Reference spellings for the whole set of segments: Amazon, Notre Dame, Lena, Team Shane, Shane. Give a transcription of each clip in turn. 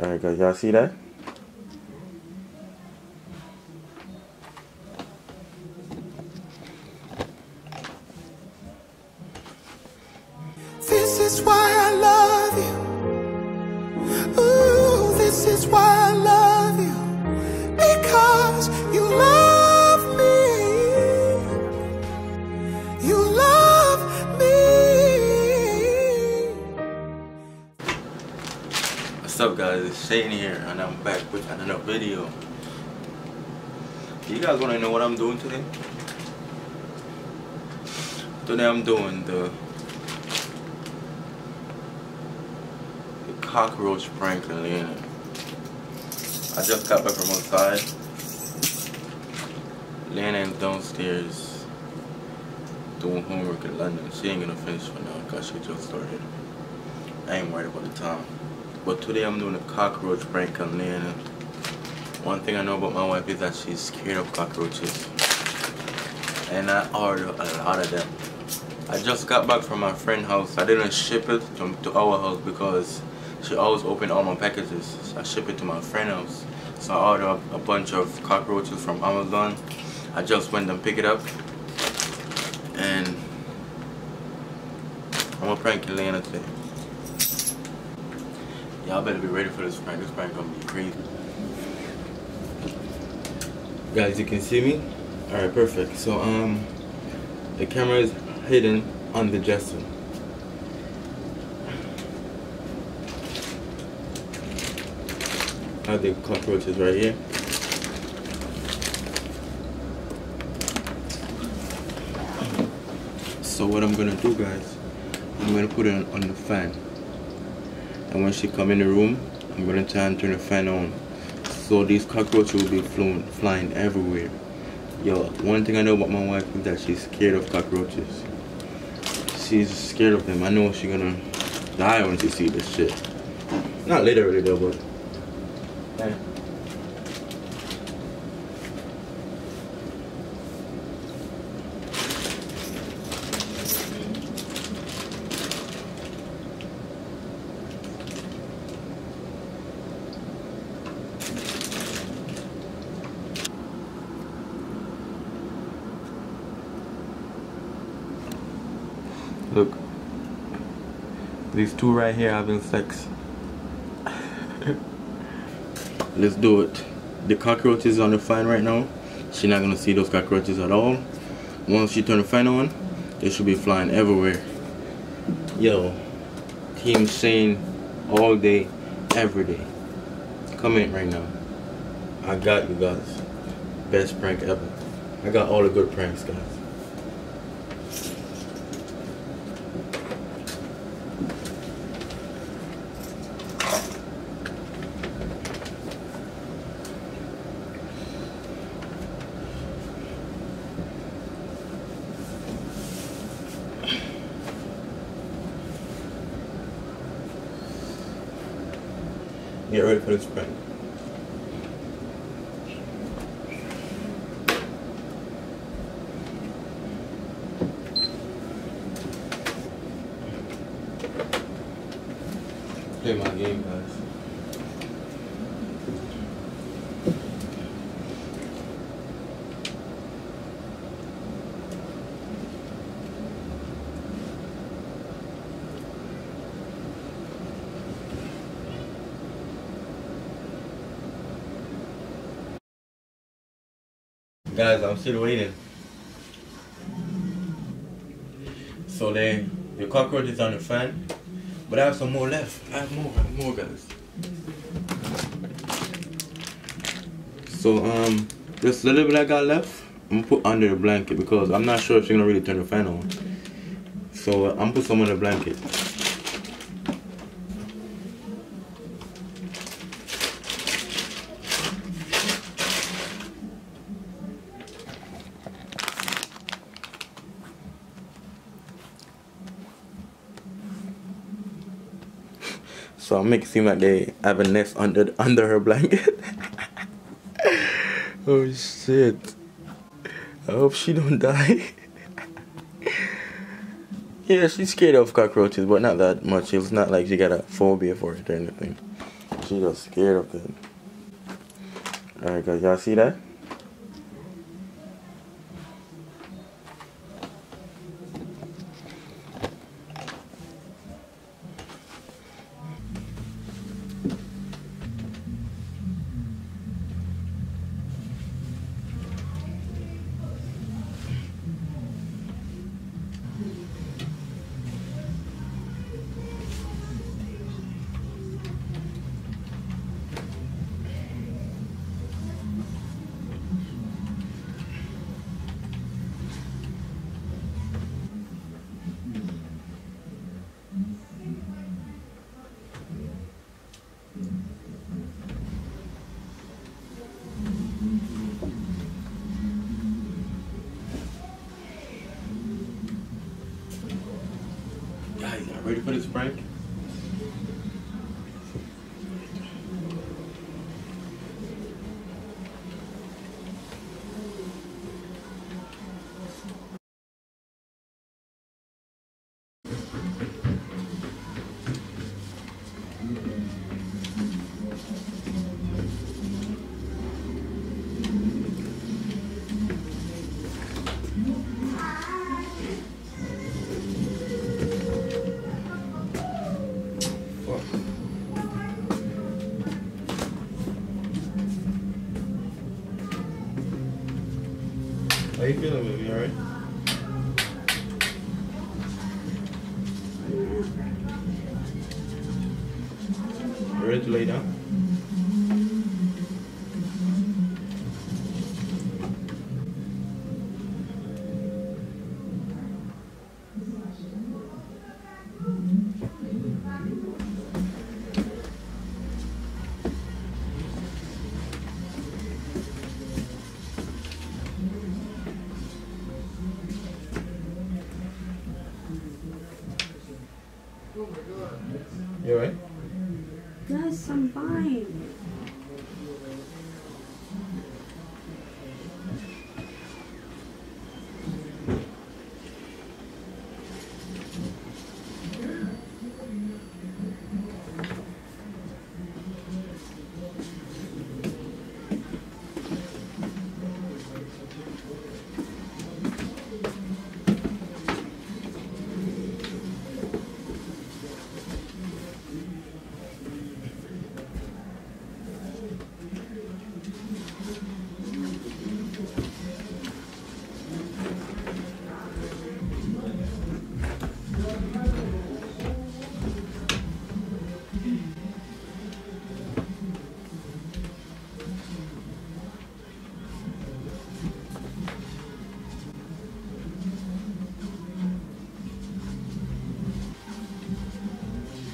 There we go. Y'all see that? This is why I love you. Ooh, this is why I love you. Because you love me. You love me. What's up, guys? It's Shane here, and I'm back with another video. You guys want to know what I'm doing today? Today I'm doing the cockroach prank in Lena. I just got back from outside. Lena is downstairs doing homework in London. She ain't gonna finish for now because she just started. I ain't worried about the time. But today I'm doing a cockroach prank on Lena. One thing I know about my wife is that she's scared of cockroaches. And I order a lot of them. I just got back from my friend's house. I didn't ship it to our house because she always opened all my packages, so I ship it to my friend's house. So I ordered a bunch of cockroaches from Amazon. I just went and picked it up, and I'm gonna prank Lena today. Y'all better be ready for this prank. This prank gonna be crazy. Guys, you can see me? Alright, perfect. So the camera is hidden on the dresser. I have the cockroaches right here. So what I'm gonna do, guys, I'm gonna put it on the fan, and when she come in the room, I'm gonna try and turn the fan on, so these cockroaches will be flying everywhere. Yo, one thing I know about my wife is that she's scared of cockroaches. She's scared of them. I know she's gonna die when she see this shit. Not literally though, but yeah. Look, these two right here having sex. Let's do it. The cockroaches on the fan right now. She's not gonna see those cockroaches at all. Once she turn the fan on, they should be flying everywhere. Yo, Team Shane all day, every day. Come in right now. I got you guys. Best prank ever. I got all the good pranks, guys. Get ready for this prank. Play my game, guys. Guys, I'm still waiting. So the cockroach is on the fan, but I have some more left. I have more guys. So just a little bit I got left, I'm gonna put under the blanket because I'm not sure if she's gonna really turn the fan on. So I'm gonna put some on the blanket. So I'll make it seem like they have a nest under her blanket. Oh shit. I hope she don't die. Yeah, she's scared of cockroaches, but not that much. It's not like she got a phobia for it or anything. She got scared of them. Alright guys, y'all see that? Ready for this prank? How you feeling, baby? You alright? You ready to lay down? You alright? Yes, I'm fine.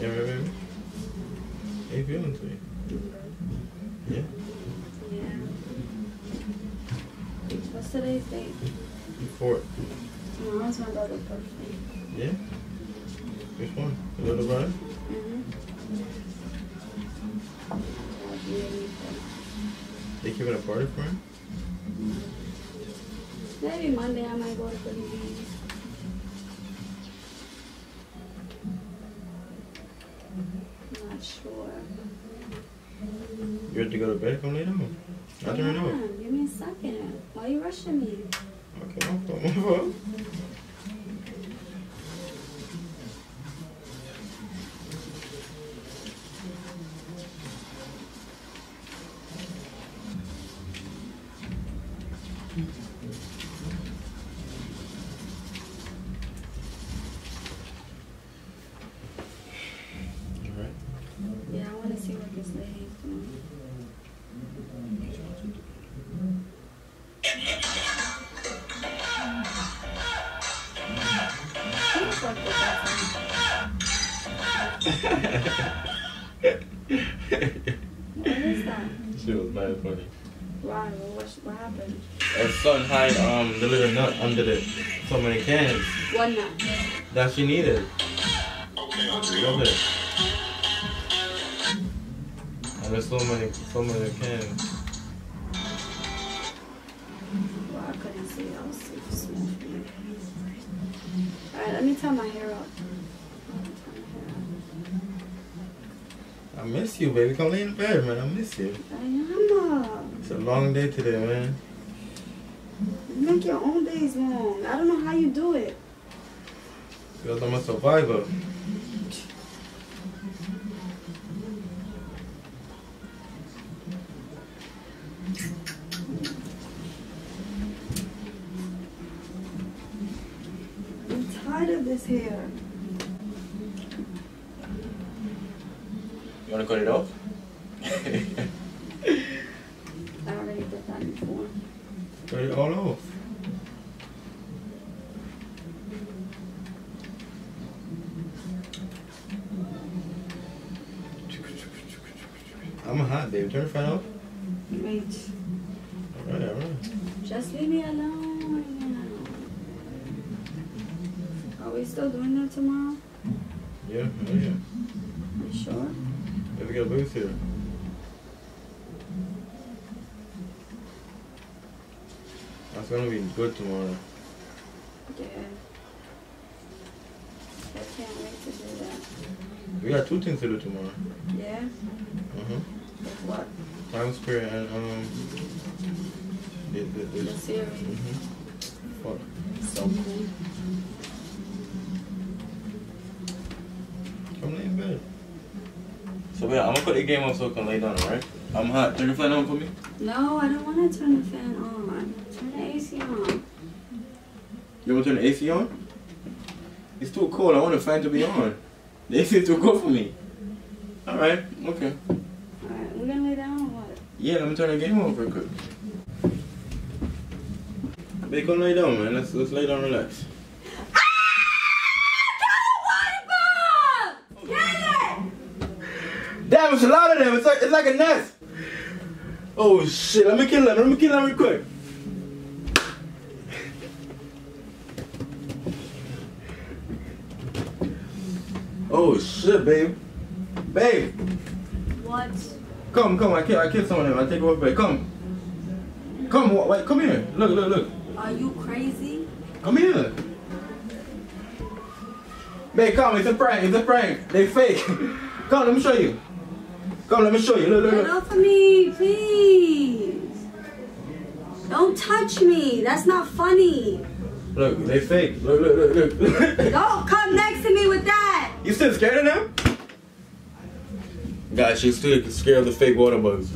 Yeah, baby. How you feeling today? Yeah? Yeah. What's today's date? The 4th. Tomorrow's my brother's birthday. Yeah? Which one? The little brother? Mm-hmm. They giving a party for him? Maybe Monday I might go to the game. Sure. You ready to go to bed? Come lay down. I don't know. Give me a second. Why are you rushing me? Okay, my fault. What is that? She was mad funny. Why? What happened? Her son hid the little nut under so many cans. One nut. That she needed. Love it. And there's so many cans. Well, I couldn't see. I was super smoking. Alright, let me tie my hair up. I miss you, baby. Come lay in the bed, man. I miss you. Diana. It's a long day today, man. You make your own days long. I don't know how you do it. Because I'm a survivor. I'm tired of this hair. You want to cut it off? I already did that before. Cut it all off. I'm hot, baby. Turn the fan off. Wait. Alright, alright. Just leave me alone. Are we still doing that tomorrow? Yeah, oh yeah. Are you sure? We got a booth here. That's gonna be good tomorrow. Yeah. I can't wait to do that. We got two things to do tomorrow. Yeah? Mm-hmm. Like what? Time Square and the series. Mm-hmm. Fuck. So cool. Come lay in bed. So yeah, I'm gonna put the game on so I can lay down, alright? I'm hot. Turn the fan on for me? No, I don't wanna turn the fan on. Turn the AC on. You wanna turn the AC on? It's too cold. I want the fan to be on. The AC is too cold for me. Alright, okay. Alright, we're gonna lay down or what? Yeah, let me turn the game on real quick. Baby, come lay down, man. Let's lay down and relax. Damn, it's a lot of them. It's like a nest. Oh shit! Let me kill them. Let me kill them real quick. Oh shit, babe. Babe. What? Come, come. I kill some of them. I take over. Babe, come. Come, wait. Come here. Look, look, look. Are you crazy? Come here. Babe, come. It's a prank. It's a prank. They fake. Come. Let me show you. Come, let me show you. Look, look, look. Get off of me, please. Don't touch me. That's not funny. Look, they fake. Look, look, look, look. Don't come next to me with that. You still scared of them? God, she's still scared of the fake water bugs.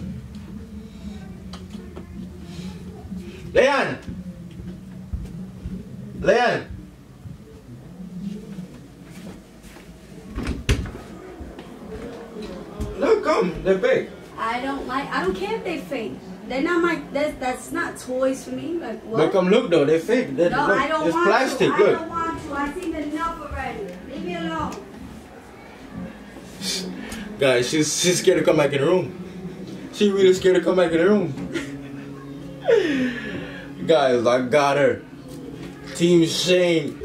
Leon! Leon! Look, come, they're fake. I don't care if they fake. They're not my, that's not toys for me. Like, what? But come look though, they're fake. They're, no, look, I don't want plastic, to. Look. I don't want to. I've seen enough already. Leave me alone. Guys, she's scared to come back in the room. She really scared to come back in the room. Guys, I got her. Team Shane.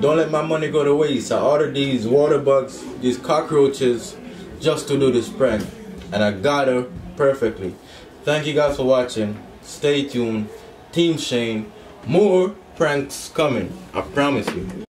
Don't let my money go to waste. I ordered these water bugs, these cockroaches, just to do this prank, and I got her perfectly. Thank you guys for watching. Stay tuned. Team Shane, more pranks coming, I promise you.